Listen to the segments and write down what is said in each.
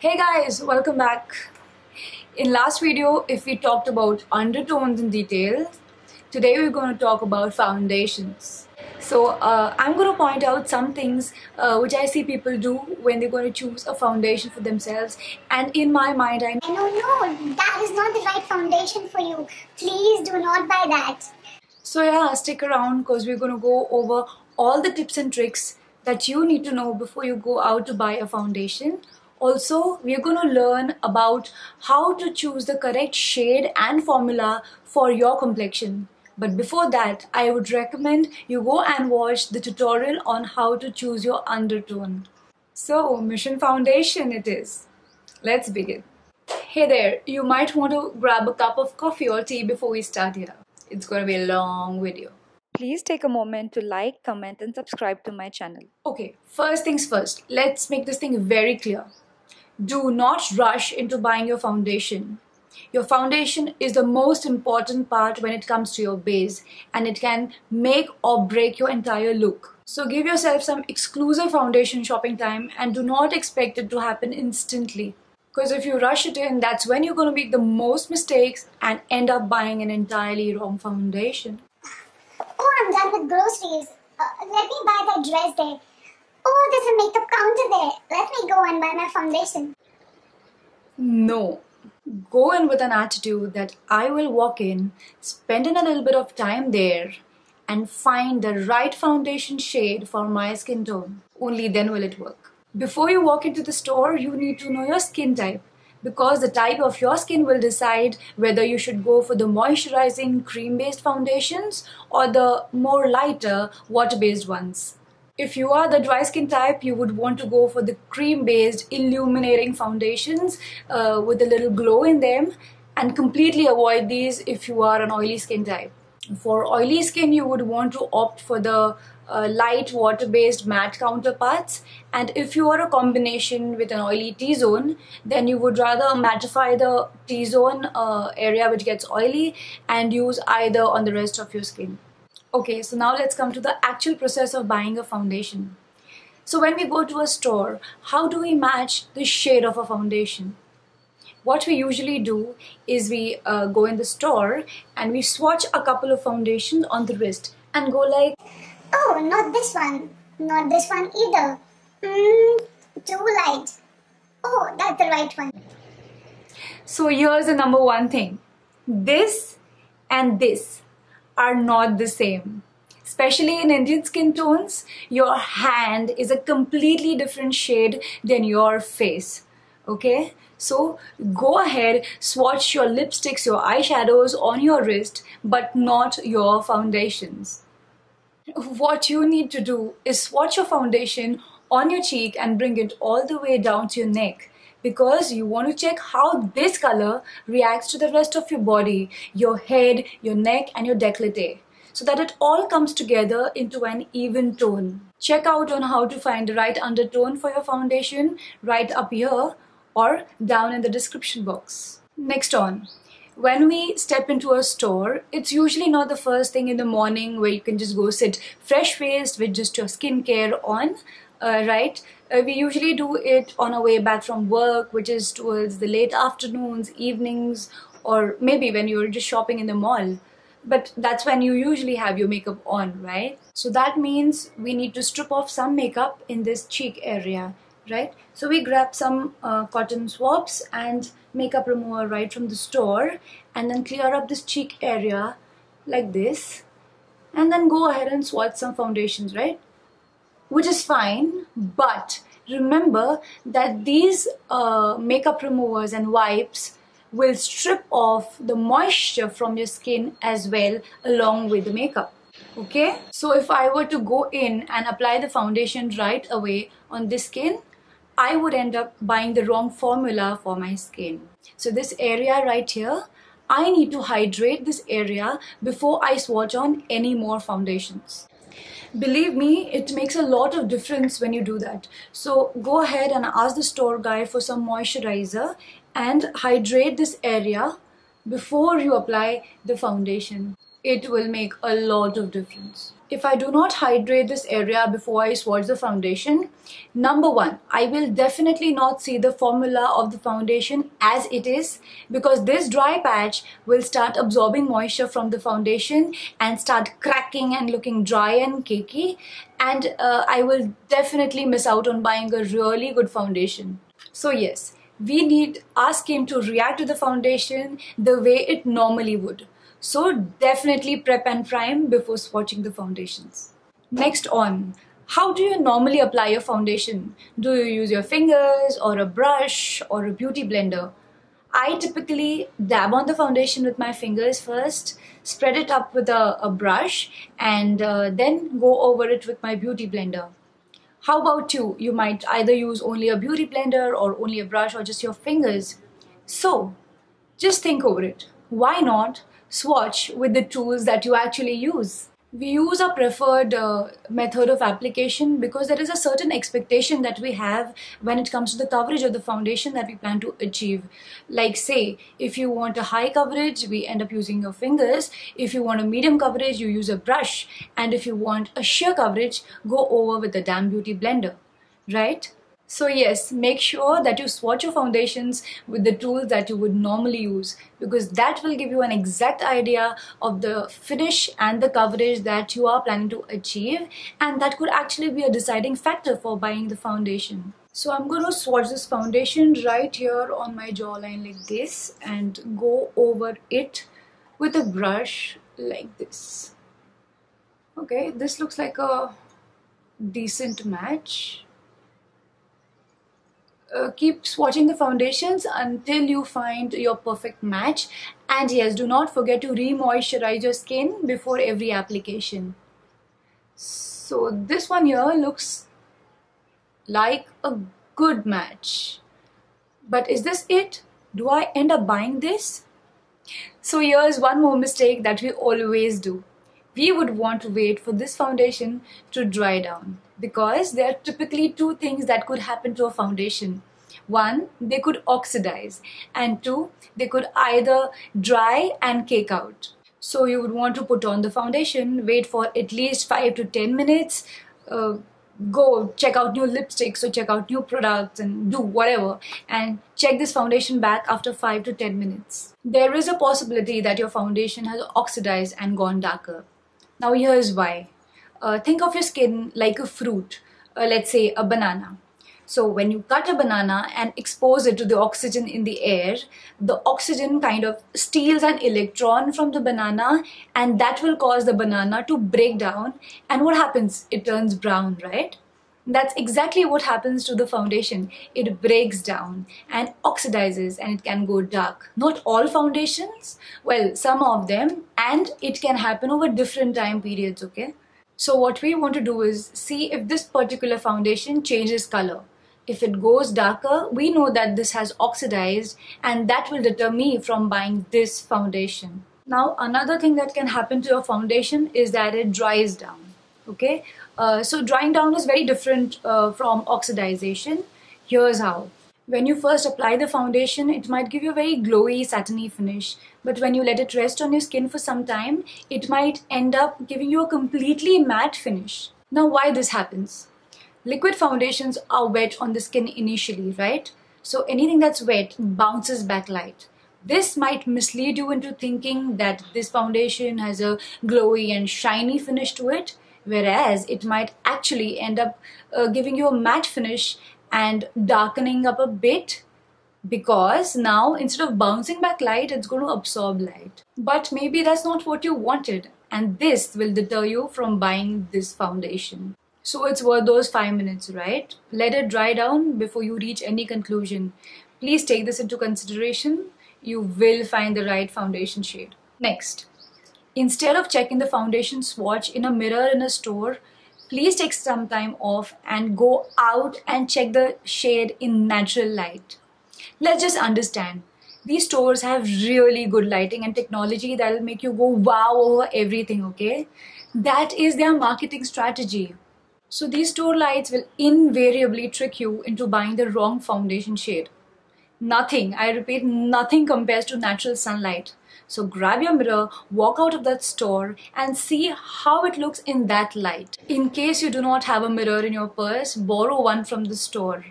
Hey guys, welcome back. In last video, if we talked about undertones in detail, today we're going to talk about foundations. So I'm going to point out some things which I see people do when they're going to choose a foundation for themselves, and in my mind I know, no, that is not the right foundation for you. Please do not buy that. So yeah, stick around because we're going to go over all the tips and tricks that you need to know before you go out to buy a foundation. Also, we're going to learn about how to choose the correct shade and formula for your complexion. But before that, I would recommend you go and watch the tutorial on how to choose your undertone. So, mission foundation it is. Let's begin. Hey there, you might want to grab a cup of coffee or tea before we start here. It's going to be a long video. Please take a moment to like, comment and subscribe to my channel. Okay, first things first, let's make this thing very clear. Do not rush into buying your foundation. Your foundation is the most important part when it comes to your base, and it can make or break your entire look. So give yourself some exclusive foundation shopping time and do not expect it to happen instantly. Because if you rush it in, that's when you're going to make the most mistakes and end up buying an entirely wrong foundation. Oh, I'm done with groceries. Let me buy that dress there. Oh, there's a makeup counter there. Let me go and buy my foundation. No. Go in with an attitude that I will walk in, spend in a little bit of time there, and find the right foundation shade for my skin tone. Only then will it work. Before you walk into the store, you need to know your skin type, because the type of your skin will decide whether you should go for the moisturizing cream-based foundations or the more lighter water-based ones. If you are the dry skin type, you would want to go for the cream-based illuminating foundations with a little glow in them, and completely avoid these if you are an oily skin type. For oily skin, you would want to opt for the light water-based matte counterparts, and if you are a combination with an oily T-zone, then you would rather mattify the T-zone area which gets oily and use either on the rest of your skin. Okay, so now let's come to the actual process of buying a foundation. So when we go to a store, how do we match the shade of a foundation? What we usually do is we go in the store and we swatch a couple of foundations on the wrist and go like, oh, not this one either, too light, oh, that's the right one. So here's the number one thing, this and this are not the same. Especially in Indian skin tones, your hand is a completely different shade than your face. Okay, so go ahead, swatch your lipsticks, your eyeshadows on your wrist, but not your foundations. What you need to do is swatch your foundation on your cheek and bring it all the way down to your neck, because you want to check how this color reacts to the rest of your body, your head, your neck and your décolleté, so that it all comes together into an even tone. Check out on how to find the right undertone for your foundation right up here or down in the description box. Next on. When we step into a store, it's usually not the first thing in the morning where you can just go sit fresh-faced with just your skincare on, right? We usually do it on our way back from work, which is towards the late afternoons, evenings, or maybe when you're just shopping in the mall. But that's when you usually have your makeup on, right? So that means we need to strip off some makeup in this cheek area, right? So we grab some cotton swabs and makeup remover right from the store, and then clear up this cheek area like this, and then go ahead and swatch some foundations, right? Which is fine, but remember that these makeup removers and wipes will strip off the moisture from your skin as well along with the makeup. Okay, so if I were to go in and apply the foundation right away on this skin, I would end up buying the wrong formula for my skin. So this area right here, I need to hydrate this area before I swatch on any more foundations. Believe me, it makes a lot of difference when you do that. So go ahead and ask the store guy for some moisturizer and hydrate this area before you apply the foundation. it will make a lot of difference. If I do not hydrate this area before I swatch the foundation, number one, I will definitely not see the formula of the foundation as it is, because this dry patch will start absorbing moisture from the foundation and start cracking and looking dry and cakey, and I will definitely miss out on buying a really good foundation. So yes, we need our skin to react to the foundation the way it normally would. So definitely prep and prime before swatching the foundations. Next on, how do you normally apply your foundation? Do you use your fingers or a brush or a beauty blender? I typically dab on the foundation with my fingers first, spread it up with a brush, and then go over it with my beauty blender. How about you? You might either use only a beauty blender or only a brush or just your fingers. So just think over it. Why not swatch with the tools that you actually use? We use our preferred method of application because there is a certain expectation that we have when it comes to the coverage of the foundation that we plan to achieve. Like say, if you want a high coverage, we end up using your fingers. If you want a medium coverage, you use a brush. And if you want a sheer coverage, go over with the damn beauty blender, right? So yes, make sure that you swatch your foundations with the tools that you would normally use, because that will give you an exact idea of the finish and the coverage that you are planning to achieve, and that could actually be a deciding factor for buying the foundation. So I'm going to swatch this foundation right here on my jawline like this and go over it with a brush like this. Okay, this looks like a decent match. Keep swatching the foundations until you find your perfect match, and yes, do not forget to re-moisturize your skin before every application. So this one here looks like a good match, but is this it? Do I end up buying this? So here's one more mistake that we always do. We would want to wait for this foundation to dry down, because there are typically two things that could happen to a foundation. One, they could oxidize, and two, they could either dry and cake out. So you would want to put on the foundation, wait for at least 5 to 10 minutes, go check out new lipsticks or check out new products and do whatever, and check this foundation back after 5 to 10 minutes. There is a possibility that your foundation has oxidized and gone darker. Now here's why. Think of your skin like a fruit, let's say a banana. So when you cut a banana and expose it to the oxygen in the air, the oxygen kind of steals an electron from the banana, and that will cause the banana to break down. And what happens? It turns brown, right? That's exactly what happens to the foundation. It breaks down and oxidizes, and it can go dark. Not all foundations, well, some of them, and it can happen over different time periods, okay? So what we want to do is see if this particular foundation changes color. If it goes darker, we know that this has oxidized, and that will deter me from buying this foundation. Now another thing that can happen to your foundation is that it dries down. Okay, so drying down is very different from oxidization. Here's how. When you first apply the foundation, it might give you a very glowy, satiny finish. But when you let it rest on your skin for some time, it might end up giving you a completely matte finish. Now why this happens? Liquid foundations are wet on the skin initially, right? So anything that's wet bounces back light. This might mislead you into thinking that this foundation has a glowy and shiny finish to it, whereas it might actually end up giving you a matte finish and darkening up a bit, because now instead of bouncing back light, it's going to absorb light. But maybe that's not what you wanted, and this will deter you from buying this foundation. So it's worth those 5 minutes, right? Let it dry down before you reach any conclusion. Please take this into consideration. You will find the right foundation shade. Next, instead of checking the foundation swatch in a mirror in a store, please take some time off and go out and check the shade in natural light. Let's just understand, these stores have really good lighting and technology that will make you go wow over everything, okay? That is their marketing strategy. So these store lights will invariably trick you into buying the wrong foundation shade. Nothing, I repeat, nothing compares to natural sunlight. So grab your mirror, walk out of that store and see how it looks in that light. In case you do not have a mirror in your purse, borrow one from the store.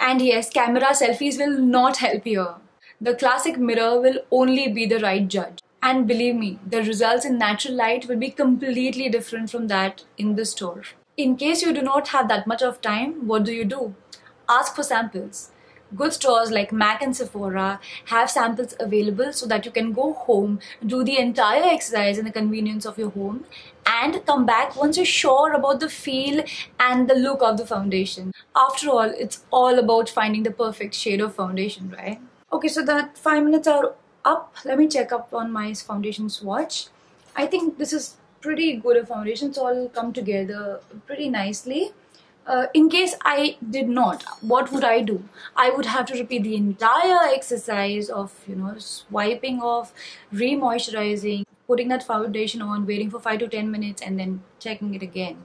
And yes, camera selfies will not help here. The classic mirror will only be the right judge. And believe me, the results in natural light will be completely different from that in the store. In case you do not have that much of time, what do? Ask for samples. Good stores like MAC and Sephora have samples available so that you can go home, do the entire exercise in the convenience of your home and come back once you're sure about the feel and the look of the foundation. After all, it's all about finding the perfect shade of foundation, right? Okay, so that 5 minutes are up. Let me check up on my foundation swatch. I think this is pretty good a foundation. It's all come together pretty nicely. In case I did not, what would I do? I would have to repeat the entire exercise of, swiping off, re-moisturizing, putting that foundation on, waiting for 5 to 10 minutes and then checking it again.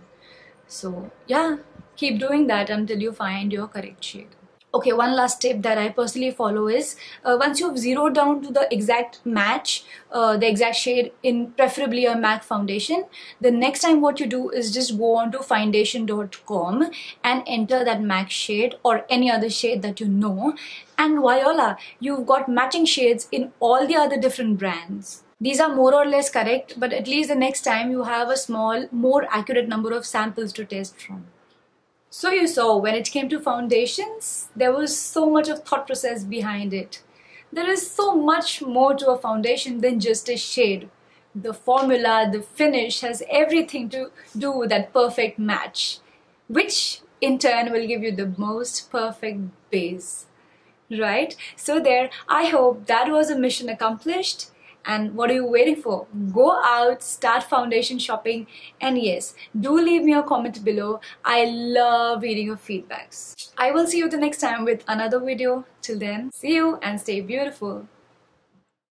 So yeah, keep doing that until you find your correct shade. Okay, one last tip that I personally follow is once you've zeroed down to the exact match, the exact shade in preferably a MAC foundation, the next time what you do is just go on to foundation.com and enter that MAC shade or any other shade that you know, and voila, you've got matching shades in all the other different brands. These are more or less correct, but at least the next time you have a small, more accurate number of samples to test from. So you saw, when it came to foundations, there was so much of thought process behind it. There is so much more to a foundation than just a shade. The formula, the finish has everything to do with that perfect match, which in turn will give you the most perfect base, right? So there, I hope that was a mission accomplished. And what are you waiting for? Go out, start foundation shopping, and yes, do leave me a comment below. I love reading your feedbacks. I will see you the next time with another video. Till then, see you and stay beautiful.